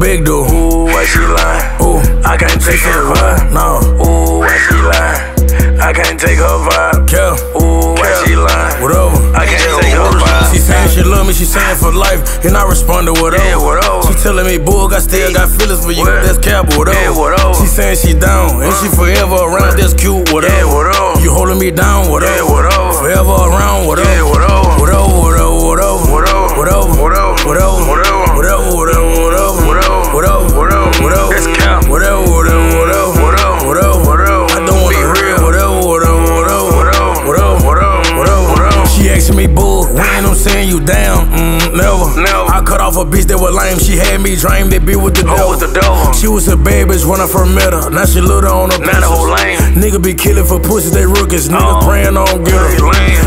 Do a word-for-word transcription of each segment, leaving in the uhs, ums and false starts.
big dude. Ooh, why she lying? Ooh, I can't take her vibe, no. Ooh, why she lying? I can't take her vibe, yeah. Ooh, why she lying? Whatever, I can't take her vibe. She saying she love me, she saying for life, and I respond to whatever. Yeah, whatever. She telling me, boog, I still got feelings for you. What? That's cap, whatever. Yeah, whatever. She saying she down, and she forever around. That's cute, whatever. Yeah, whatever. You holding me down, whatever. Yeah, whatever. Forever around, whatever. Yeah, whatever. Whatever, whatever, whatever, whatever, whatever, whatever, whatever, whatever. Saying you down, mm, never. never. I cut off a bitch that was lame. She had me dream that be with the devil. With the devil. She was a bad bitch when I first met her. Now she little on her now the whole lane. Nigga be killing for pussies, they rookies. Niggas oh, praying on girls.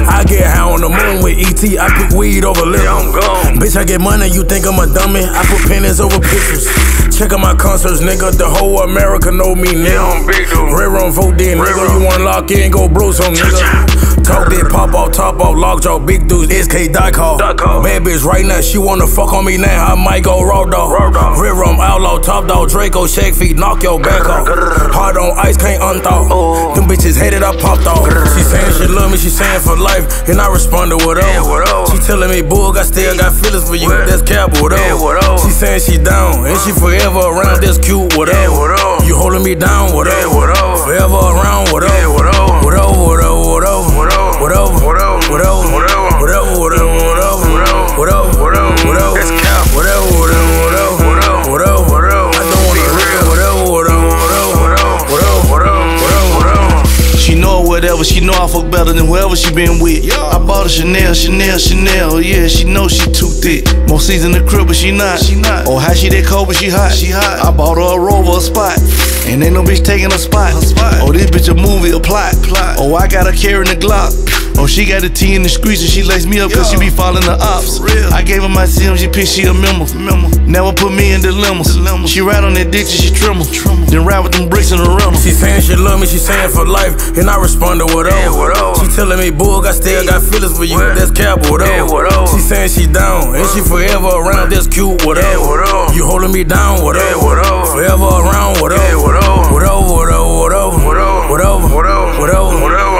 I get high on the moon with E T. I pick weed over liquor. Yeah, bitch, I get money. You think I'm a dummy? I put pennies over pictures. Check out my concerts, nigga. The whole America know me, nigga. Red Run vote then, nigga. You unlock it and go bros on, nigga. Talk that pop off, top off, lockjaw, big dudes, S K dot call. Bad bitch right now, she wanna fuck on me now, I might go raw dog. Red Rum, outlaw, top dog, Draco, shag feet, knock your back off. Hard on ice, can't unthaw. Them bitches hated, I popped off. She saying she love me, she saying for life, and I respond to whatever. Yeah, she telling me, boog, I still got feelings for you, what? That's cap, whatever. Yeah, she saying she down, and she forever around, that's cute, whatever. Yeah, what you holding me down, whatever. Yeah, what forever around, whatever. Yeah, what whatever, whatever, whatever. Whatever, whatever, whatever, whatever, whatever, whatever, whatever, whatever, whatever, that's cap, whatever, whatever, whatever, whatever, whatever, I don't wanna real, whatever, whatever, whatever, whatever, whatever. She know whatever, she know I fuck better than whoever she been with. I bought a Chanel, Chanel, Chanel, yeah, she know she too thick. More season the crib, but she not. She not. Oh, how she that cold, but she hot. She hot. I bought her a Rover, a spot. And ain't no bitch taking a spot. A spot. Oh, this bitch a movie, a plot. plot. Oh, I got her carrying the Glock. Oh, she got a T in the streets and she lays me up cause yeah. she be following the ops. I gave her my C M, she pissed, she a member. member. Never put me in dilemmas. dilemmas. She ride on that dick and she tremble. tremble. Then ride with them bricks in the realm. She saying she love me, she saying for life, and I respond to whatever. Yeah, whatever. She telling me, boog, I still got feelings for you. What? That's cap, whatever. Yeah, whatever. She saying she down, and she forever around. That's cute, whatever. Yeah, whatever. You holding me down, whatever. Yeah, whatever. Forever around, whatever. Yeah, whatever. Whatever, whatever, whatever, whatever, whatever, whatever, whatever.